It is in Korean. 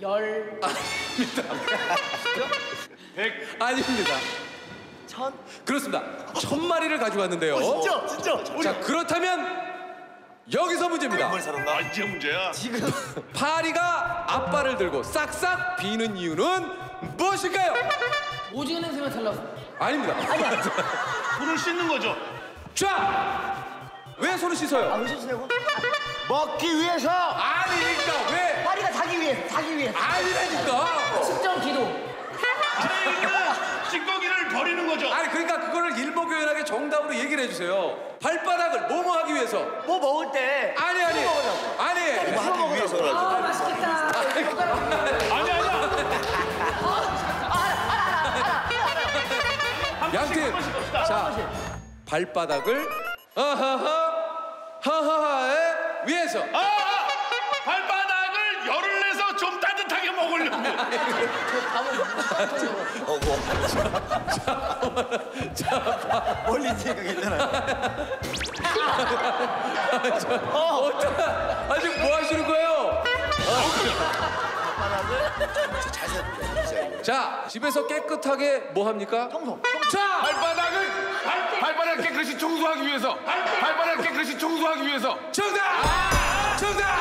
열. 아닙니다. 100. 아닙니다. 1000. 그렇습니다. 1000마리를 가져왔는데요. 진짜? 진짜? 자, 그렇다면 여기서 문제입니다. 아, 이제 문제야. 지금 파리가 앞발을 들고 싹싹 비는 이유는 무엇일까요? 오징어 냄새만 달라서. 아닙니다. 아니야. 손을 씻는 거죠. 자, 왜 손을 씻어요? 아, 왜 씻으려고? 먹기 위해서. 아니니까 왜? 파리가 자기 위해, 자기 위해. 아니라니까. 식전 기도. 아니, 찌꺼기를 버리는 거죠. 아니 그러니까 그거를 일목요연하게 정답으로 얘기를 해주세요. 발바닥을 뭐뭐 하기 위해서. 뭐 먹을 때. 아니. 먹으라고. 아니. 뭐 하기 위해서라고. 아, 맛있겠다. 아니. 양팀. 자, 발바닥을 하하하하하에 위해서. 아! 발바닥을 열을 내서 좀 따뜻하게 먹으려고. 자, 멀리 찍어 괜찮아요. 아직 뭐 하시는 거예요? 발바닥을 잘 살펴보세요. 자, 집에서 깨끗하게 뭐 합니까? 청소. 자, 발바닥을 깨끗이 청소하기 위해서. 발바닥을 깨끗이 청소하기 위해서. 정답! 정답!